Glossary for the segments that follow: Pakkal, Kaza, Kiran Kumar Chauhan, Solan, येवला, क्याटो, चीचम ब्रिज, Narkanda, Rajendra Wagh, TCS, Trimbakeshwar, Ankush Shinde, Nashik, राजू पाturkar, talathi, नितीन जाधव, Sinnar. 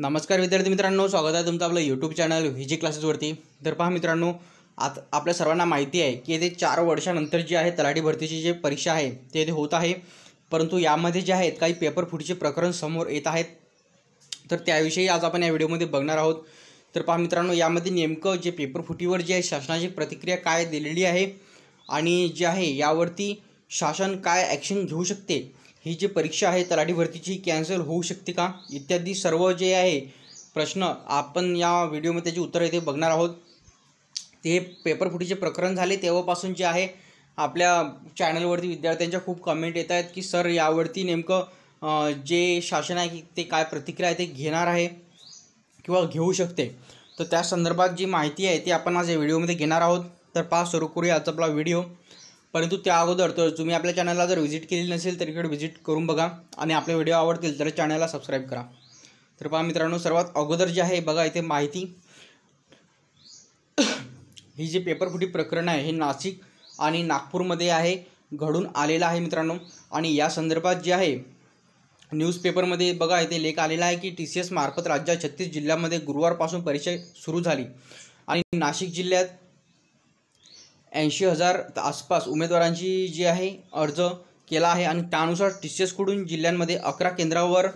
नमस्कार विद्यार्थी मित्रांनो, स्वागत आहे तुमचं आपलं यूट्यूब चॅनल व्ही जी क्लासेसवरती। तर पहा मित्रांनो, आज आपल्या सर्वांना माहिती आहे की येथे 4 वर्षानंतर जी आहे तलाठी भरतीची जी परीक्षा आहे ते येथे होत आहे, परंतु यामध्ये जे आहेत काही पेपर फुटीचे प्रकरण समोर येत आहेत। तर त्याविषयी आज आपण या व्हिडिओमध्ये बघणार आहोत। तर पहा मित्रांनो, यामध्ये नेमकं जे पेपर फुटीवर जी आहे शासनाची प्रतिक्रिया काय दिलेली आहे आणि जे आहे यावरती शासन काय ॲक्शन घेऊ शकते, ही जी परीक्षा आहे तलाठी भरतीची कॅन्सल होऊ शकते का, इत्यादी सर्व जे आहे प्रश्न आपण या व्हिडिओमध्ये त्याची उत्तरं इथे बघणार आहोत। ते पेपर फुटीचे प्रकरण झाले तेव्हापासून जे आहे आपल्या चॅनलवरती विद्यार्थ्यांच्या खूप कमेंट येत आहेत की सर यावरती नेमकं जे शासन आहे ते काय प्रतिक्रिया आहे ते घेणार आहे किंवा घेऊ शकते। तर त्या संदर्भात जी माहिती आहे ती आपण आज या व्हिडिओमध्ये घेणार आहोत। तर पास सुरू करूया आजचा आपला व्हिडिओ। परंतु त्या अगोदर तर तुम्ही आपल्या चॅनलला जर विजिट केली नसेल तर इकडे विजिट करून बघा आणि आपले व्हिडिओ आवडतील तर चॅनलला सबस्क्राइब करा। तर पहा मित्रांनो, सर्वात अगोदर जे आहे बघा इथे माहिती, ही जी पेपर फुटी प्रकरण आहे हे नाशिक आणि नागपूरमध्ये आहे घडून आलेलं आहे मित्रांनो। आणि या संदर्भात जे आहे न्यूजपेपरमध्ये बघा इथे लेख आलेला आहे की TCS मार्फत राज्यात 36 जिल्ह्यांमध्ये गुरुवारपासून परीक्षा सुरू झाली आणि नाशिक जिल्ह्यात 80,000 आसपास उमेदवारांची जी आहे अर्ज केला आहे आणि त्यानुसार TCSकडून जिल्ह्यांमध्ये 11 केंद्रावर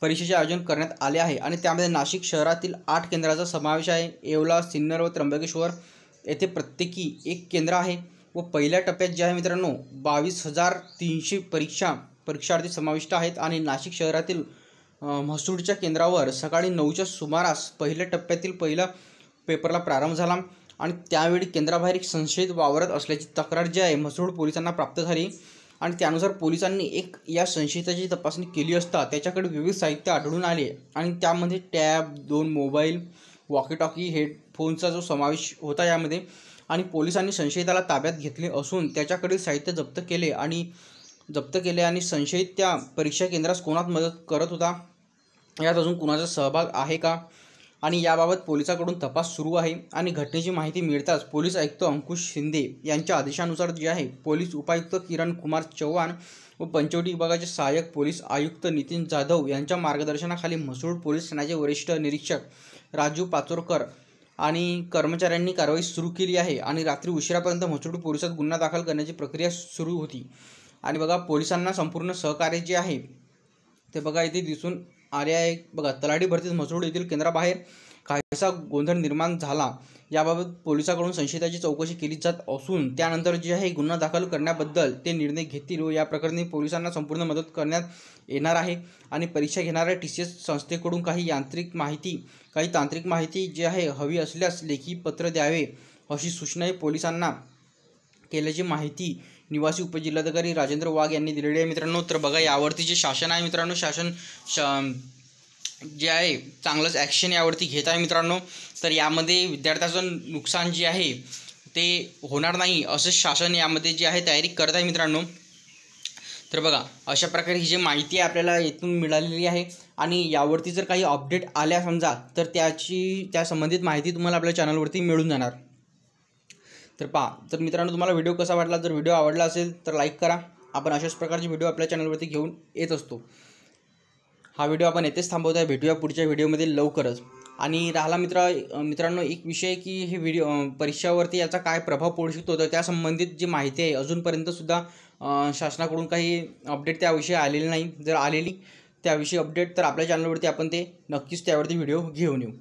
परीक्षेचे आयोजन करण्यात आले आहे आणि त्यामध्ये नाशिक शहरातील 8 केंद्राचा समावेश आहे। येवला, सिन्नर व त्र्यंबकेश्वर येथे प्रत्येकी 1 केंद्र आहे व पहिल्या टप्प्यात जे आहे मित्रांनो 22,300 परीक्षार्थी समाविष्ट आहेत आणि नाशिक शहरातील मसूडच्या केंद्रावर सकाळी 9च्या सुमारास पहिल्या टप्प्यातील पहिला पेपरला प्रारंभ झाला आणि त्यावेळी केंद्राबाहेर एक संशयित वावरत असल्याची तक्रार जी आहे मसूड पोलिसांना प्राप्त झाली आणि त्यानुसार पोलिसांनी एक या संशयिताची तपासणी केली असता त्याच्याकडे विविध साहित्य आढळून आले आणि त्यामध्ये टॅब, 2 मोबाईल, वॉकीटॉकी, हेडफोनचा जो समावेश होता यामध्ये। आणि पोलिसांनी संशयिताला ताब्यात घेतले असून त्याच्याकडील साहित्य जप्त केले आणि संशयित त्या परीक्षा केंद्रास कोणात मदत करत होता, यात अजून कुणाचा सहभाग आहे का, आणि याबाबत पोलिसांकडून तपास सुरू आहे। आणि घटनेची माहिती मिळताच पोलीस आयुक्त अंकुश शिंदे यांच्या आदेशानुसार जे आहे पोलीस उपायुक्त किरण कुमार चौहान व पंचवटी विभागाचे सहाय्यक पोलीस आयुक्त नितीन जाधव यांच्या मार्गदर्शनाखाली मसूड पोलीस ठाण्याचे वरिष्ठ निरीक्षक राजू पाturkar आणि कर्मचाऱ्यांनी कारवाई सुरू केली आहे आणि रात्री उशिरापर्यंत मसूड पोलिसात गुन्हा दाखल करण्याची प्रक्रिया सुरू होती। आणि बघा पोलिसांना संपूर्ण सहकार्य जे आहे ते बघा इथे दिसून आले आहे। बघा तलाठी भरतीत मसूड येथील केंद्राबाहेर काहीसा गोंधळ निर्माण झाला, याबाबत पोलिसांकडून संशयिताची चौकशी केली जात असून त्यानंतर जे आहे गुन्हा दाखल करण्याबद्दल ते निर्णय घेतील व या प्रकरणी पोलिसांना संपूर्ण मदत करण्यात येणार आहे। आणि परीक्षा घेणाऱ्या TCS संस्थेकडून काही तांत्रिक माहिती जी आहे हवी असल्यास लेखी पत्र द्यावे अशी सूचनाही पोलिसांना केल्याची माहिती निवासी उपजिल्हाधिकारी राजेंद्र वाघ यांनी दिलेली आहे मित्रांनो। तर बघा यावरती जे शासन आहे मित्रांनो, जे आहे चांगलंच ॲक्शन यावरती घेत आहे मित्रांनो। तर यामध्ये विद्यार्थ्यांचं नुकसान जे आहे ते होणार नाही असं शासन यामध्ये जे आहे तयारी करत आहे मित्रांनो। तर बघा अशा प्रकारे ही जी माहिती आपल्याला इथून मिळालेली आहे आणि यावरती जर काही अपडेट आल्या समजा तर त्या संबंधित माहिती तुम्हाला आपल्या चॅनलवरती मिळून जाणार। तर पहा, तर मित्रांनो तुम्हाला व्हिडिओ कसा वाटला, जर व्हिडिओ आवडला असेल तर लाईक करा। आपण अशाच प्रकारचे व्हिडिओ आपल्या चॅनलवरती घेऊन येत असतो। हा व्हिडिओ आपण येथेच थांबवत आहे, भेटूया पुढच्या व्हिडिओमध्ये लवकरच। आणि राहिला मित्रांनो एक विषय की हे व्हिडिओ परीक्षावरती याचा काय प्रभाव पडू शकतो, तर त्या संबंधित जी माहिती आहे अजूनपर्यंतसुद्धा शासनाकडून काही अपडेट त्याविषयी आलेली नाही। जर आलेली त्याविषयी अपडेट तर आपल्या चॅनलवरती आपण ते नक्कीच त्यावरती व्हिडिओ घेऊन येऊ।